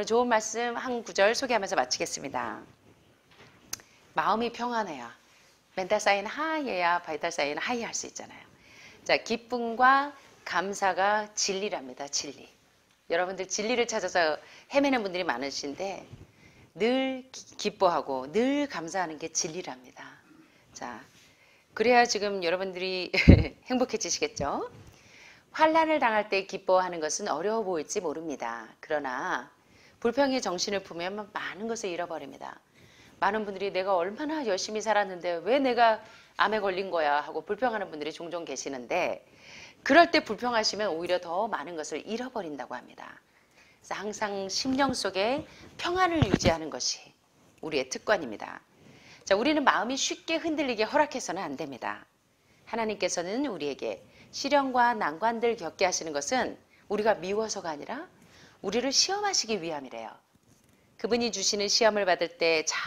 오늘 좋은 말씀 한 구절 소개하면서 마치겠습니다. 마음이 평안해야 멘탈 쌓인 하얘야 바이탈 쌓인 하이할 수 있잖아요. 자, 기쁨과 감사가 진리랍니다. 진리. 여러분들 진리를 찾아서 헤매는 분들이 많으신데 늘 기뻐하고 늘 감사하는 게 진리랍니다. 자, 그래야 지금 여러분들이 행복해지시겠죠? 환난을 당할 때 기뻐하는 것은 어려워 보일지 모릅니다. 그러나 불평의 정신을 품으면 많은 것을 잃어버립니다. 많은 분들이 내가 얼마나 열심히 살았는데 왜 내가 암에 걸린 거야 하고 불평하는 분들이 종종 계시는데 그럴 때 불평하시면 오히려 더 많은 것을 잃어버린다고 합니다. 그래서 항상 심령 속에 평안을 유지하는 것이 우리의 특권입니다. 자, 우리는 마음이 쉽게 흔들리게 허락해서는 안 됩니다. 하나님께서는 우리에게 시련과 난관들 겪게 하시는 것은 우리가 미워서가 아니라 우리를 시험하시기 위함이래요. 그분이 주시는 시험을 받을 때 잘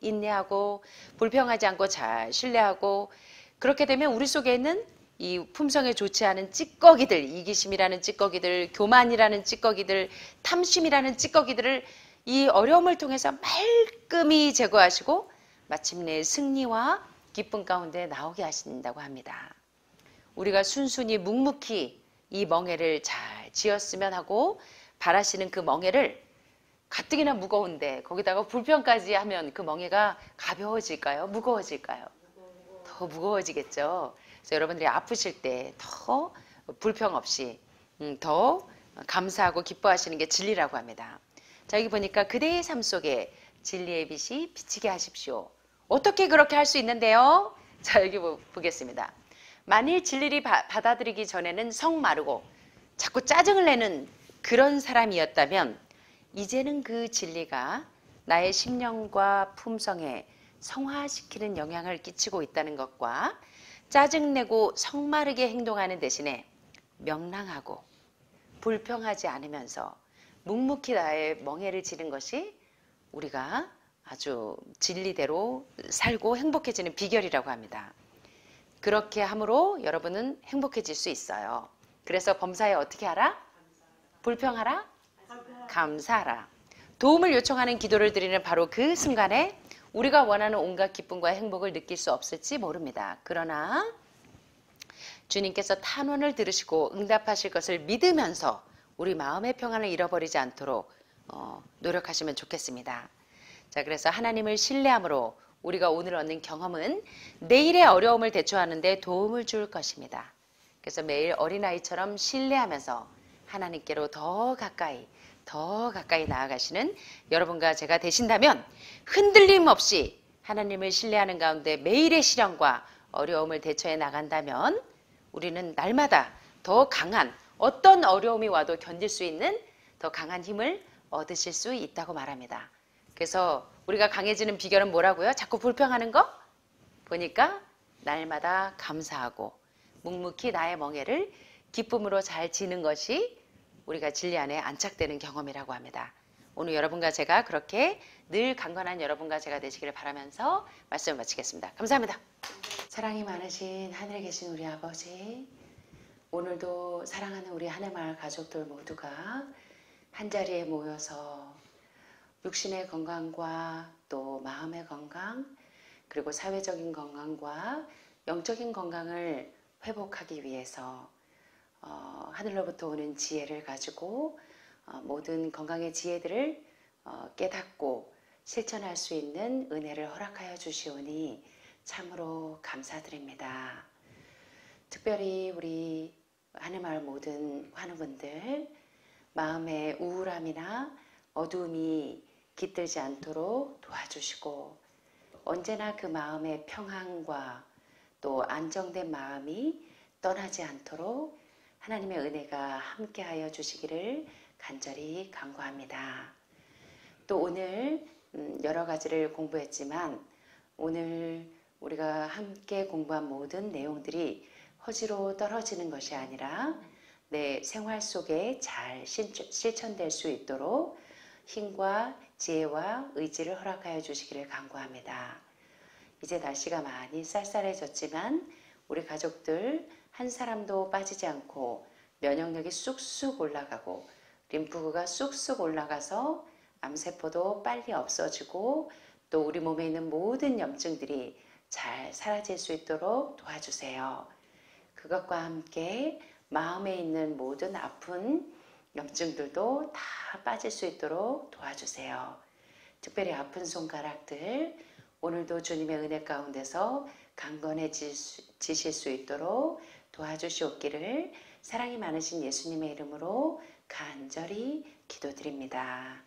인내하고 불평하지 않고 잘 신뢰하고 그렇게 되면 우리 속에 있는 이 품성에 좋지 않은 찌꺼기들, 이기심이라는 찌꺼기들, 교만이라는 찌꺼기들, 탐심이라는 찌꺼기들을 이 어려움을 통해서 말끔히 제거하시고 마침내 승리와 기쁨 가운데 나오게 하신다고 합니다. 우리가 순순히 묵묵히 이 멍에를 잘 지었으면 하고 바라시는 그 멍에를 가뜩이나 무거운데 거기다가 불평까지 하면 그 멍에가 가벼워질까요? 무거워질까요? 더 무거워지겠죠. 그래서 여러분들이 아프실 때 더 불평 없이 더 감사하고 기뻐하시는 게 진리라고 합니다. 자, 여기 보니까 그대의 삶 속에 진리의 빛이 비치게 하십시오. 어떻게 그렇게 할 수 있는데요? 자, 여기 보겠습니다. 만일 진리를 받아들이기 전에는 성마르고 자꾸 짜증을 내는 그런 사람이었다면 이제는 그 진리가 나의 심령과 품성에 성화시키는 영향을 끼치고 있다는 것과 짜증내고 성마르게 행동하는 대신에 명랑하고 불평하지 않으면서 묵묵히 나의 멍에를 지는 것이 우리가 아주 진리대로 살고 행복해지는 비결이라고 합니다. 그렇게 함으로 여러분은 행복해질 수 있어요. 그래서 범사에 어떻게 하라? 불평하라? 감사하라. 도움을 요청하는 기도를 드리는 바로 그 순간에 우리가 원하는 온갖 기쁨과 행복을 느낄 수 없을지 모릅니다. 그러나 주님께서 탄원을 들으시고 응답하실 것을 믿으면서 우리 마음의 평안을 잃어버리지 않도록 노력하시면 좋겠습니다. 자, 그래서 하나님을 신뢰함으로 우리가 오늘 얻는 경험은 내일의 어려움을 대처하는 데 도움을 줄 것입니다. 그래서 매일 어린아이처럼 신뢰하면서 하나님께로 더 가까이 나아가시는 여러분과 제가 되신다면 흔들림 없이 하나님을 신뢰하는 가운데 매일의 시련과 어려움을 대처해 나간다면 우리는 날마다 더 강한, 어떤 어려움이 와도 견딜 수 있는 더 강한 힘을 얻으실 수 있다고 말합니다. 그래서 우리가 강해지는 비결은 뭐라고요? 자꾸 불평하는 거? 보니까 날마다 감사하고 묵묵히 나의 멍에를 기쁨으로 잘 지는 것이 우리가 진리 안에 안착되는 경험이라고 합니다. 오늘 여러분과 제가 그렇게 늘 강건한 여러분과 제가 되시기를 바라면서 말씀을 마치겠습니다. 감사합니다. 사랑이 많으신 하늘에 계신 우리 아버지, 오늘도 사랑하는 우리 하늘마을 가족들 모두가 한자리에 모여서 육신의 건강과 또 마음의 건강, 그리고 사회적인 건강과 영적인 건강을 회복하기 위해서 하늘로부터 오는 지혜를 가지고 모든 건강의 지혜들을 깨닫고 실천할 수 있는 은혜를 허락하여 주시오니 참으로 감사드립니다. 특별히 우리 하늘마을 모든 환우분들 마음의 우울함이나 어둠이 깃들지 않도록 도와주시고 언제나 그 마음의 평안과 또 안정된 마음이 떠나지 않도록 하나님의 은혜가 함께하여 주시기를 간절히 간구합니다. 또 오늘 여러 가지를 공부했지만 오늘 우리가 함께 공부한 모든 내용들이 허지로 떨어지는 것이 아니라 내 생활 속에 잘 실천될 수 있도록 힘과 지혜와 의지를 허락하여 주시기를 간구합니다. 이제 날씨가 많이 쌀쌀해졌지만 우리 가족들 한 사람도 빠지지 않고 면역력이 쑥쑥 올라가고 림프구가 쑥쑥 올라가서 암세포도 빨리 없어지고 또 우리 몸에 있는 모든 염증들이 잘 사라질 수 있도록 도와주세요. 그것과 함께 마음에 있는 모든 아픈 염증들도 다 빠질 수 있도록 도와주세요. 특별히 아픈 손가락들 오늘도 주님의 은혜 가운데서 강건해지실 수 있도록 도와주시옵기를 사랑이 많으신 예수님의 이름으로 간절히 기도드립니다.